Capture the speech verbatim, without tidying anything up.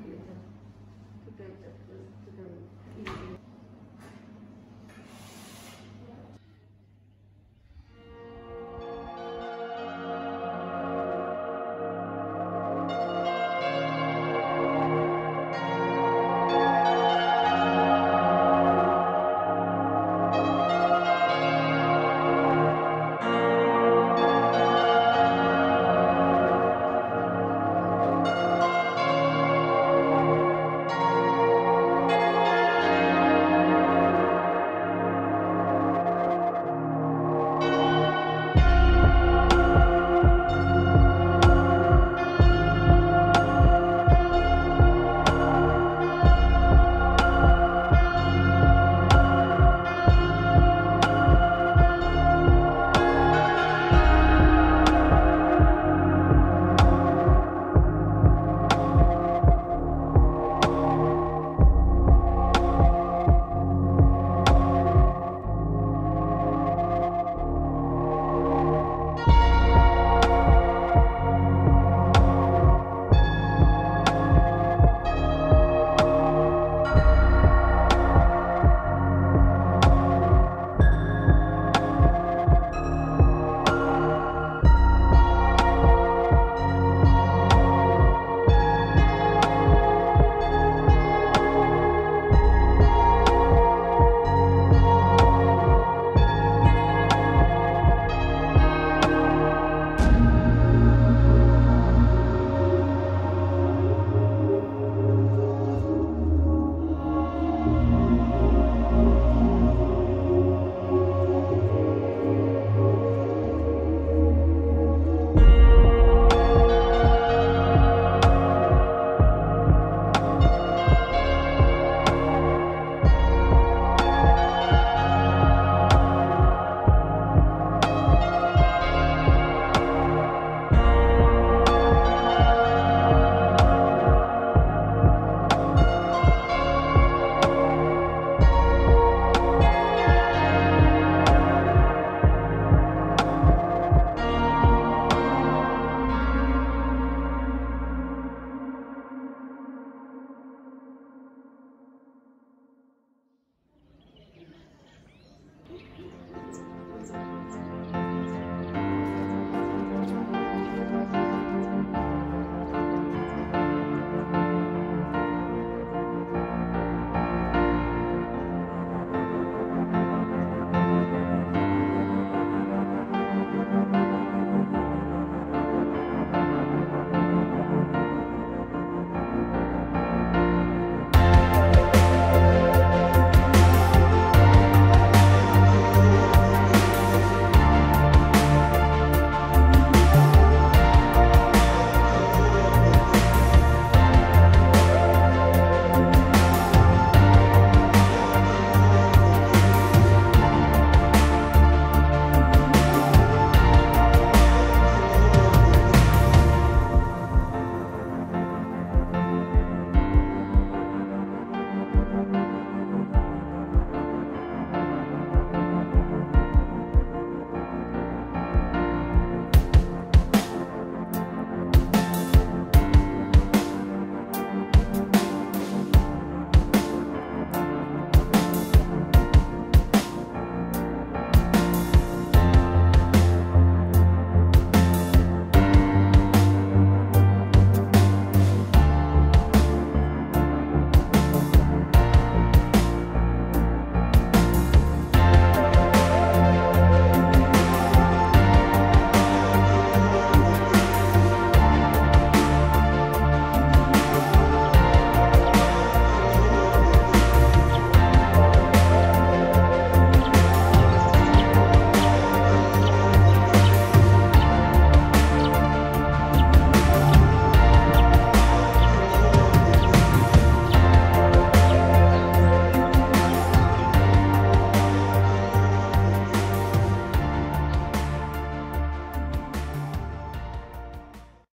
video.